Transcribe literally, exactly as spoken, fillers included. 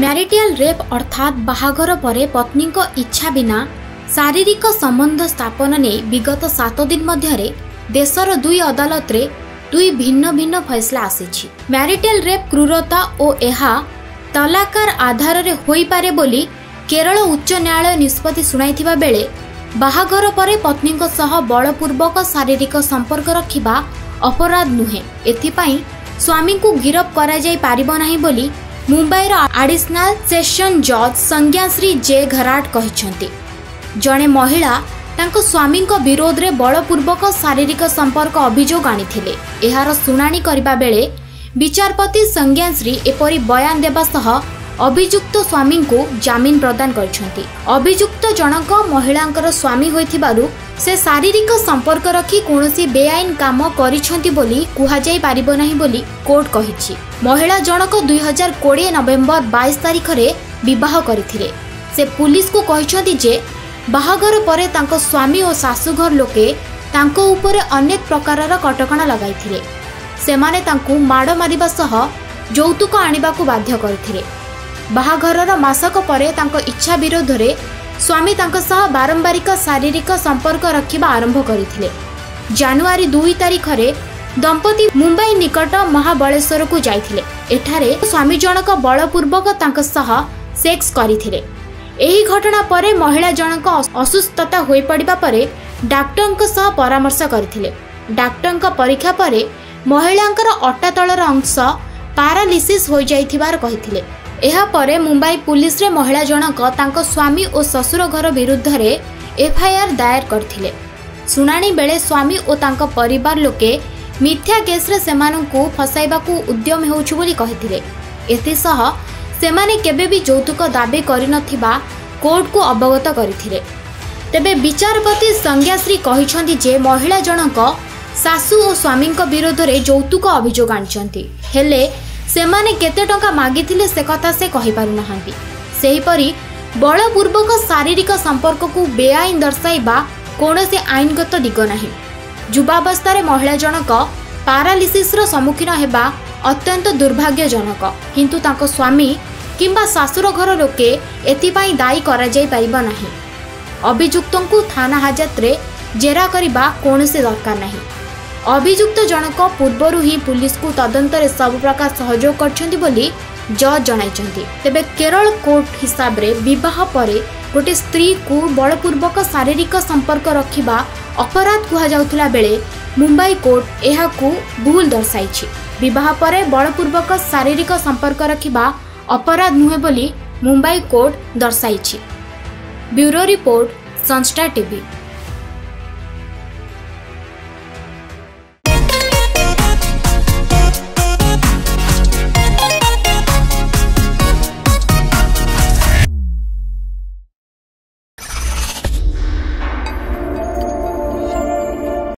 Marital rape ଅର୍ଥାତ୍ ବାହାଘର ପରେ ପତ୍ନୀଙ୍କ ଇଚ୍ଛା ବିନା ଶାରୀରିକ ସମ୍ବନ୍ଧ ସ୍ଥାପନ ନେଇ ବିଗତ ସାତ ଦିନ ମଧ୍ୟରେ ଦେଶର ଦୁଇ ଅଦାଲତରେ ଦୁଇ ଭିନ୍ନ ଭିନ୍ନ ଫଇସଲା ଆସିଛି। ମ୍ୟାରିଟାଲ ରେପ୍ କ୍ରୁରତା ଓ ଏହା ତଲାକାର ଆଧାରରେ ହୋଇପାରେ ବୋଲି କେରଳ ଉଚ୍ଚ ନ୍ୟାୟାଳୟ ନିଷ୍ପତ୍ତି ଶୁଣାଇଥିବା ବେଳେ ବାହାଘର ପରେ ପତ୍ନୀଙ୍କ ସହ ବଳପୂର୍ବକ ଶାରୀରିକ ସମ୍ପର୍କ ରଖିବା ଅପରାଧ ନୁହେଁ, ଏଥିପାଇଁ ସ୍ୱାମୀଙ୍କୁ ଗିରଫ କରାଯାଇ ପାରିବ ନାହିଁ ବୋଲି ମୁମ୍ବାଇର ଆଡିସନାଲ ସେସନ୍ ଜଜ୍ ସଂଜ୍ଞାଶ୍ରୀ ଜେ ଘରାଟ କହିଛନ୍ତି। ଜଣେ ମହିଳା ତାଙ୍କ ସ୍ୱାମୀଙ୍କ ବିରୋଧରେ ବଳପୂର୍ବକ ଶାରୀରିକ ସମ୍ପର୍କ ଅଭିଯୋଗ ଆଣିଥିଲେ। ଏହାର ଶୁଣାଣି କରିବା ବେଳେ ବିଚାରପତି ସଂଜ୍ଞାଶ୍ରୀ ଏପରି ବୟାନ ଦେବା ସହ ଅଭିଯୁକ୍ତ ସ୍ୱାମୀଙ୍କୁ ଜାମିନ ପ୍ରଦାନ କରିଛନ୍ତି। ଅଭିଯୁକ୍ତ ଜଣକ ମହିଳାଙ୍କର ସ୍ୱାମୀ ହୋଇଥିବାରୁ ସେ ଶାରୀରିକ ସମ୍ପର୍କ ରଖି କୌଣସି ବେଆଇନ କାମ କରିଛନ୍ତି ବୋଲି କୁହାଯାଇ ପାରିବ ନାହିଁ ବୋଲି କୋର୍ଟ କହିଛି। ମହିଳା ଜଣକ ଦୁଇ ହଜାର କୋଡ଼ିଏ ନଭେମ୍ବର ବାଇଶ ତାରିଖରେ ବିବାହ କରିଥିଲେ। ସେ ପୁଲିସକୁ କହିଛନ୍ତି ଯେ ବାହାଘର ପରେ ତାଙ୍କ ସ୍ୱାମୀ ଓ ଶାଶୁଘର ଲୋକେ ତାଙ୍କ ଉପରେ ଅନେକ ପ୍ରକାରର କଟକଣା ଲଗାଇଥିଲେ। ସେମାନେ ତାଙ୍କୁ ମାଡ଼ ମାରିବା ସହ ଯୌତୁକ ଆଣିବାକୁ ବାଧ୍ୟ କରିଥିଲେ। ବାହାଘରର ମାସକ ପରେ ତାଙ୍କ ଇଚ୍ଛା ବିରୋଧରେ ସ୍ୱାମୀ ତାଙ୍କ ସହ ବାରମ୍ବାରିକ ଶାରୀରିକ ସମ୍ପର୍କ ରଖିବା ଆରମ୍ଭ କରିଥିଲେ। ଜାନୁଆରୀ ଦୁଇ ତାରିଖରେ ଦମ୍ପତି ମୁମ୍ବାଇ ନିକଟ ମହାବଳେଶ୍ୱରକୁ ଯାଇଥିଲେ। ଏଠାରେ ସ୍ୱାମୀ ଜଣକ ବଳପୂର୍ବକ ତାଙ୍କ ସହ ସେକ୍ସ କରିଥିଲେ। ଏହି ଘଟଣା ପରେ ମହିଳା ଜଣକ ଅସୁସ୍ଥତା ହୋଇପଡ଼ିବା ପରେ ଡାକ୍ତରଙ୍କ ସହ ପରାମର୍ଶ କରିଥିଲେ। ଡାକ୍ତରଙ୍କ ପରୀକ୍ଷା ପରେ ମହିଳାଙ୍କର ଅଟା ତଳର ଅଂଶ ପାରାଲିସିସ୍ ହୋଇଯାଇଥିବାର କହିଥିଲେ। ଏହାପରେ ମୁମ୍ବାଇ ପୁଲିସରେ ମହିଳା ଜଣକ ତାଙ୍କ ସ୍ୱାମୀ ଓ ଶ୍ୱଶୁର ଘର ବିରୁଦ୍ଧରେ ଏଫଆଇଆର୍ ଦାୟର କରିଥିଲେ। ଶୁଣାଣି ବେଳେ ସ୍ୱାମୀ ଓ ତାଙ୍କ ପରିବାର ଲୋକେ ମିଥ୍ୟା କେସ୍ରେ ସେମାନଙ୍କୁ ଫସାଇବାକୁ ଉଦ୍ୟମ ହେଉଛି ବୋଲି କହିଥିଲେ। ଏଥିସହ ସେମାନେ କେବେ ବି ଯୌତୁକ ଦାବି କରିନଥିବା କୋର୍ଟକୁ ଅବଗତ କରିଥିଲେ। ତେବେ ବିଚାରପତି ସଂଜ୍ଞାଶ୍ରୀ କହିଛନ୍ତି ଯେ ମହିଳା ଜଣକ ଶାଶୁ ଓ ସ୍ୱାମୀଙ୍କ ବିରୋଧରେ ଯୌତୁକ ଅଭିଯୋଗ ଆଣିଛନ୍ତି, ହେଲେ ସେମାନେ କେତେ ଟଙ୍କା ମାଗିଥିଲେ ସେ କଥା ସେ କହିପାରୁନାହାନ୍ତି। ସେହିପରି ବଳପୂର୍ବକ ଶାରୀରିକ ସମ୍ପର୍କକୁ ବେଆଇନ ଦର୍ଶାଇବା କୌଣସି ଆଇନଗତ ଦିଗ ନାହିଁ। ଯୁବାବସ୍ଥାରେ ମହିଳା ଜଣକ ପାରାଲିସିସ୍ର ସମ୍ମୁଖୀନ ହେବା ଅତ୍ୟନ୍ତ ଦୁର୍ଭାଗ୍ୟଜନକ, କିନ୍ତୁ ତାଙ୍କ ସ୍ୱାମୀ କିମ୍ବା ଶାଶୁର ଘର ଲୋକେ ଏଥିପାଇଁ ଦାୟୀ କରାଯାଇପାରିବ ନାହିଁ। ଅଭିଯୁକ୍ତଙ୍କୁ ଥାନା ହାଜତରେ ଜେରା କରିବା କୌଣସି ଦରକାର ନାହିଁ। ଅଭିଯୁକ୍ତ ଜଣକ ପୂର୍ବରୁ ହିଁ ପୁଲିସକୁ ତଦନ୍ତରେ ସବୁ ପ୍ରକାର ସହଯୋଗ କରିଛନ୍ତି ବୋଲି ଜଜ୍ ଜଣାଇଛନ୍ତି। ତେବେ କେରଳ କୋର୍ଟ ହିସାବରେ ବିବାହ ପରେ ଗୋଟେ ସ୍ତ୍ରୀକୁ ବଳପୂର୍ବକ ଶାରୀରିକ ସମ୍ପର୍କ ରଖିବା ଅପରାଧ କୁହାଯାଉଥିଲା ବେଳେ ମୁମ୍ବାଇ କୋର୍ଟ ଏହାକୁ ଭୁଲ ଦର୍ଶାଇଛି। ବିବାହ ପରେ ବଳପୂର୍ବକ ଶାରୀରିକ ସମ୍ପର୍କ ରଖିବା ଅପରାଧ ନୁହେଁ ବୋଲି ମୁମ୍ବାଇ କୋର୍ଟ ଦର୍ଶାଇଛି। Bureau report Sunstar TV.